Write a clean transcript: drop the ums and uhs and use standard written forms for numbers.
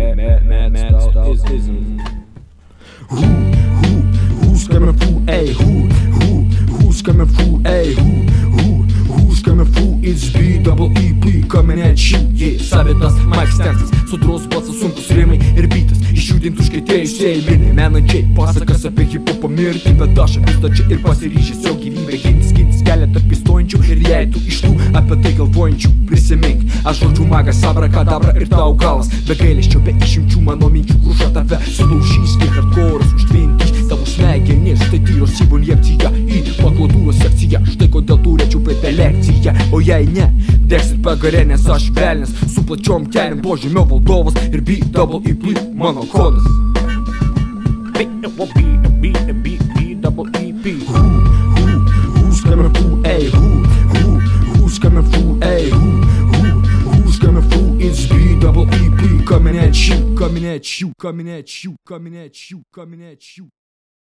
Mad style ism. Who's coming through? Hey, who's coming through? Hey, who's coming through? It's B-double-E-P coming at you. Yeah, savitas Mike Stensas, sudros balsas, sunkus rėmai ir bitas. Išjudintų užkietėjusiai mini menančiai pasakas apie hip-hopą mirtį, bet aš apista čia ir pasiryžęs jo gyvybę gintis keletą pistojančių. Ir jei tu iš tų apie tai galvojančių prisimink, aš žodžių magas, abrakadabra ir tau galas. Be gailesčio, be išimčių mano minčių kruša tave sulaužys, kai hardcore'as užtvindyš tavo smegenis. Štai tyros įvoliekcija į paklotūros sekciją, štai kodėl turėčiau pretelekciją. O jei ne, deksit pagarė, nes aš velnis su plačiom keliam, požymio valdovas ir B-double-E-P mano kodas. B-double-E-P. Who's coming through? Ay, who's coming through? Ay, who's coming through? It's B-double-E-P coming at you, coming at you, coming at you, coming at you, coming at you.